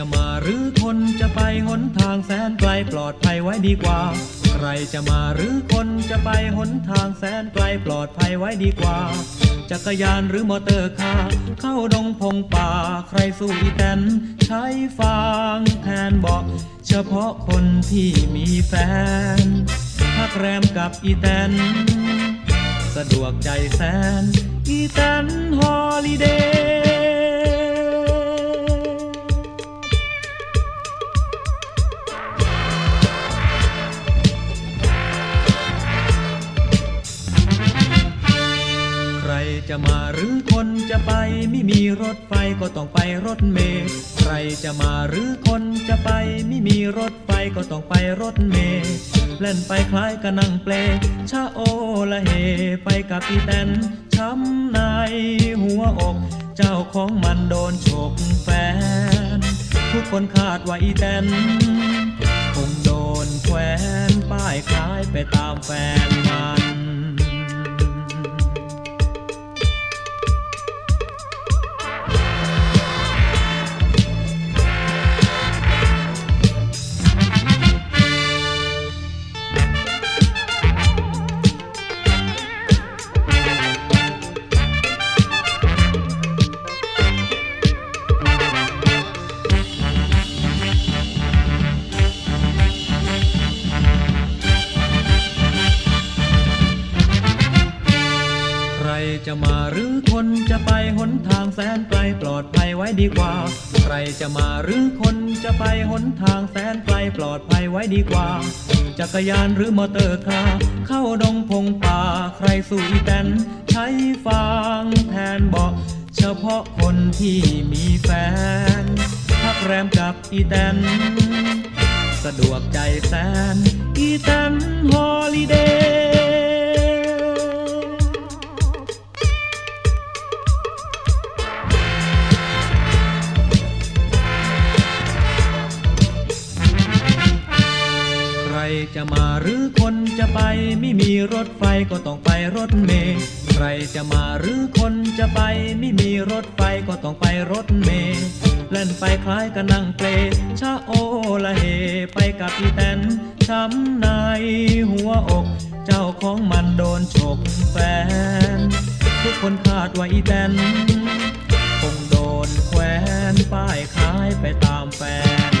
จะมาหรือคนจะไปหนทางแสนไกลปลอดภัยไว้ดีกว่าใครจะมาหรือคนจะไปหนทางแสนไกลปลอดภัยไว้ดีกว่าจักรยานหรือมอเตอร์คาร์เข้าดงพงป่าใครสู้อีแตนใช้ฟางแทนบอกเฉพาะคนที่มีแฟนพักแรมกับอีแตนสะดวกใจแสนอีแตนฮอลิเดย์ใครจะมาหรือคนจะไปไม่มีรถไฟก็ต้องไปรถเมล์ใครจะมาหรือคนจะไปไม่มีรถไฟก็ต้องไปรถเมล์เล่นไปคล้ายกับนั่งเปลชะโอละเฮไปกับอีแตนช้ำในหัวอกเจ้าของมันโดนฉกแฟนทุกคนคาดว่าอีแตนคงโดนแขวนป้ายคล้ายไปตามแฟนมันใครจะมาหรือคนจะไปหนทางแสนไกลปลอดภัยไว้ดีกว่าใครจะมาหรือคนจะไปหนทางแสนไกลปลอดภัยไว้ดีกว่าจักรยานหรือมอเตอร์คาร์เข้าดงพงป่าใครสู้อีแตนใช้ฟางแทนบอกเฉพาะคนที่มีแฟนพักแรมกับอีแตนสะดวกใจแสนอีแตนฮอลิเดย์ใครจะมาหรือคนจะไปไม่มีรถไฟก็ต้องไปรถเมล์ใครจะมาหรือคนจะไปไม่มีรถไฟก็ต้องไปรถเมล์เล่นไปคล้ายกับนั่งเปลชะโอละเฮไปกับอีแตนช้ำในหัวอกเจ้าของมันโดนฉกแฟนทุกคนคาดว่าอีแตนคงโดนแขวนป้ายคล้ายไปตามแฟน